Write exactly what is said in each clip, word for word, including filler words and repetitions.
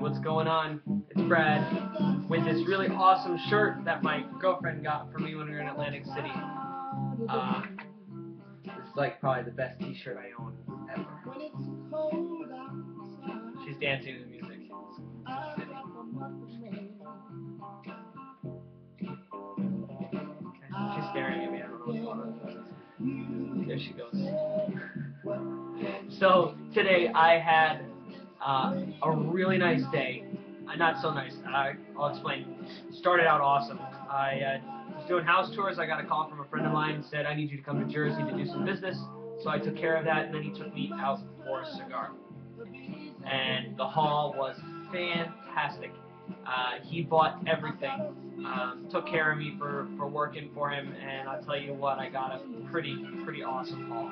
What's going on? It's Brad with this really awesome shirt that my girlfriend got for me when we were in Atlantic City. Uh, it's like probably the best t-shirt I own ever. She's dancing to the music. She's staring at me. I don't know what's going on. There she goes. So today I had Uh, a really nice day, uh, not so nice, uh, I'll explain. Started out awesome. I uh, was doing house tours. I got a call from a friend of mine, said I need you to come to Jersey to do some business, so I took care of that, and then he took me out for a cigar, and the haul was fantastic. Uh, he bought everything, um, took care of me for, for working for him, and I'll tell you what, I got a pretty, pretty awesome haul.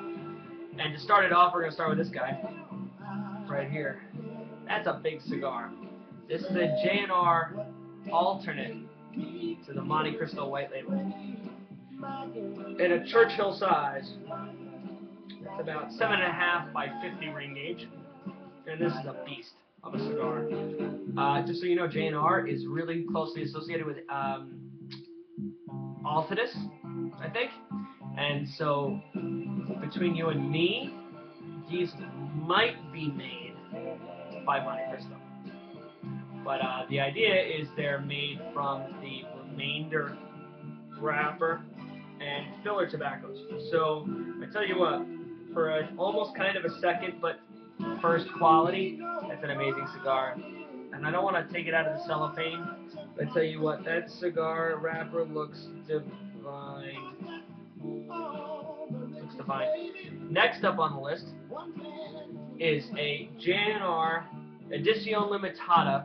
And to start it off, we're going to start with this guy right here. That's a big cigar. This is a J and R alternate to the Montecristo White Label. In a Churchill size, it's about seven point five by fifty ring gauge. And this is a beast of a cigar. Uh, just so you know, J and R is really closely associated with um, Altadis, I think. And so, between you and me, these might be made by Montecristo. But uh, the idea is they're made from the remainder wrapper and filler tobaccos. So I tell you what, for a, almost kind of a second but first quality, that's an amazing cigar. And I don't want to take it out of the cellophane. I tell you what, that cigar wrapper looks divine. Looks divine. Next up on the list is a J and R Edicion Limitada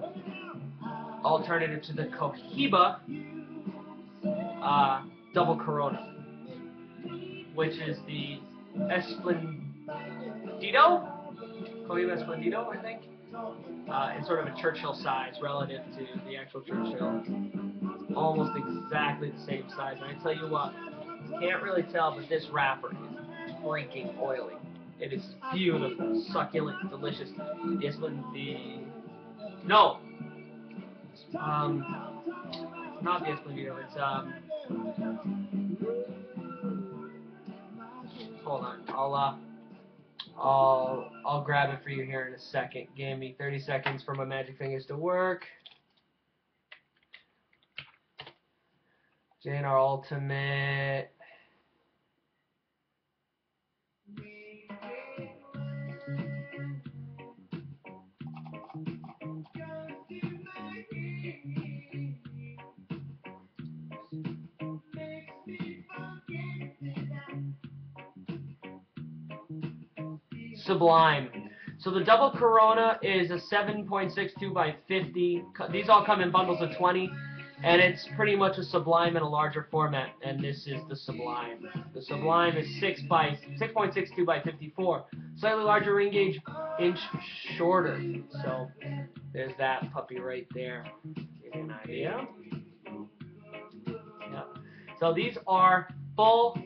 alternative to the Cohiba uh, Double Corona, which is the Esplendido, Cohiba Esplendido, I think. Uh, it's sort of a Churchill size relative to the actual Churchill. It's almost exactly the same size. And I tell you what, can't really tell, but this wrapper is freaking oily. It is beautiful, succulent, delicious. This one, the no, um, not the Esplendido. It's um, hold on. I'll uh, I'll I'll grab it for you here in a second. Give me thirty seconds for my magic fingers to work. J and R Ultimate. Sublime. So the Double Corona is a seven point six two by fifty. These all come in bundles of twenty, and it's pretty much a Sublime in a larger format. And this is the Sublime. The Sublime is six by six point six two by fifty-four, slightly larger ring gauge, inch shorter. So there's that puppy right there. Give you an idea. Yep. So these are full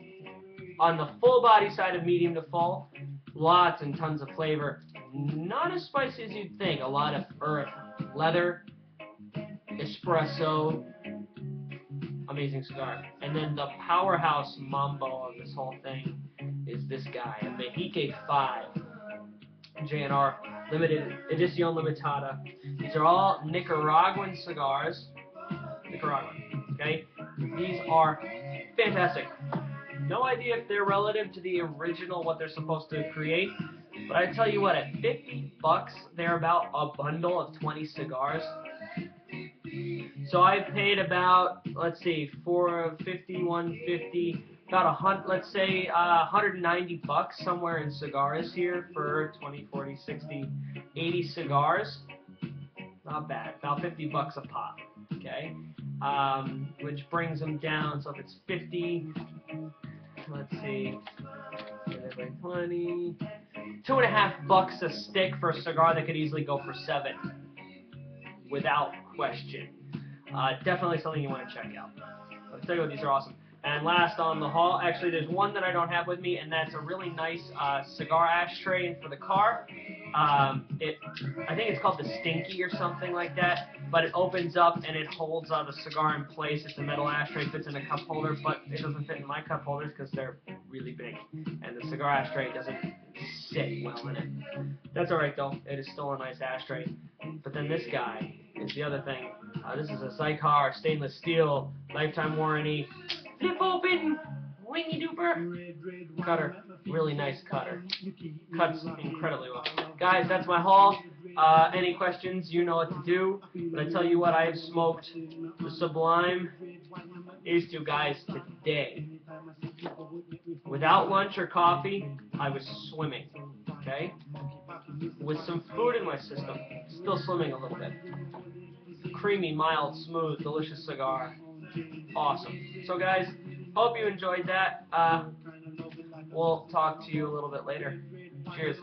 on the full body side of medium to full. Lots and tons of flavor. Not as spicy as you'd think. A lot of earth, leather, espresso. Amazing cigar. And then the powerhouse mambo of this whole thing is this guy, a Behike five, J and R Limited Edición Limitada. These are all Nicaraguan cigars. Nicaraguan, okay? These are fantastic. No idea if they're relative to the original, what they're supposed to create, but I tell you what, at fifty bucks, they're about a bundle of twenty cigars. So I paid about, let's see, four fifty, one fifty, about a hundred, let's say uh, one hundred ninety bucks somewhere in cigars here for twenty, forty, sixty, eighty cigars. Not bad, about fifty bucks a pop, okay? Um, which brings them down, so if it's fifty, let's see, twenty, two and a half bucks a stick for a cigar that could easily go for seven, without question. Uh, definitely something you want to check out. I'll tell you what, these are awesome. And last on the haul, actually, there's one that I don't have with me, and that's a really nice uh, cigar ashtray for the car. Um, it, I think it's called the Stinky or something like that, but it opens up and it holds uh, the cigar in place. It's a metal ashtray, fits in a cup holder, but it doesn't fit in my cup holders because they're really big, and the cigar ashtray doesn't sit well in it. That's alright though, it is still a nice ashtray. But then this guy is the other thing. Uh, this is a Sycar stainless steel, lifetime warranty, flip open, wingy duper, cutter, really nice cutter, cuts incredibly well. Guys, that's my haul. Uh, any questions, you know what to do. But I tell you what, I have smoked the Sublime, these two guys today. Without lunch or coffee, I was swimming, okay? With some food in my system, still swimming a little bit. Creamy, mild, smooth, delicious cigar. Awesome. So guys, hope you enjoyed that. Uh, we'll talk to you a little bit later. Cheers.